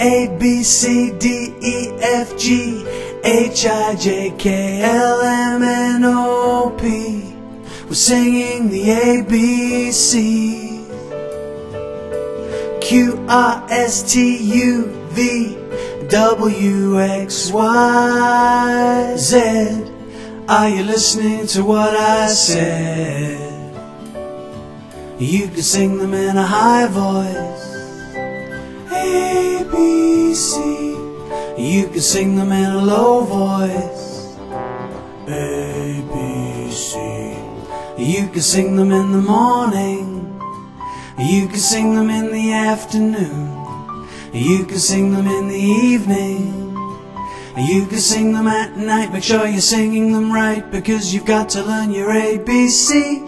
A, B, C, D, E, F, G, H, I, J, K, L, M, N, O, P. We're singing the A, B, C. Q, R, S, T, U, V, W, X, Y, Z. Are you listening to what I said? You can sing them in a high voice, A, B, C. You can sing them in a low voice, A, B, C. You can sing them in the morning, you can sing them in the afternoon, you can sing them in the evening, you can sing them at night. Make sure you're singing them right, because you've got to learn your A, B, C.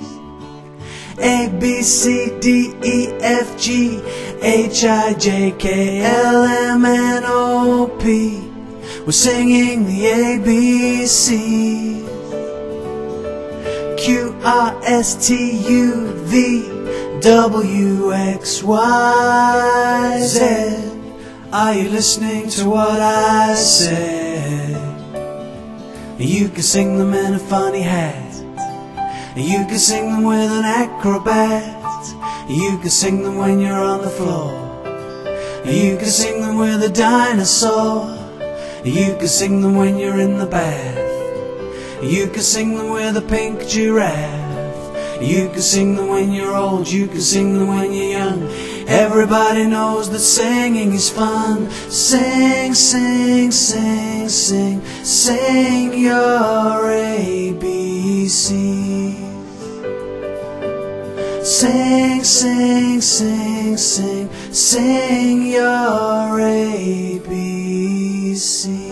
A, B, C, D, E, F, G, H, I, J, K, L, M, N, O, P. We're singing the A, B, C. Q, R, S, T, U, V, W, X, Y, Z. Are you listening to what I said? You can sing them in a funny hat, you can sing them with an acrobat, you can sing them when you're on the floor, you can sing them with a dinosaur, you can sing them when you're in the bath, you can sing them with a pink giraffe, you can sing them when you're old, you can sing them when you're young. Everybody knows that singing is fun. Sing, sing, sing, sing, sing your ABCs. Sing, sing, sing, sing, sing your ABCs.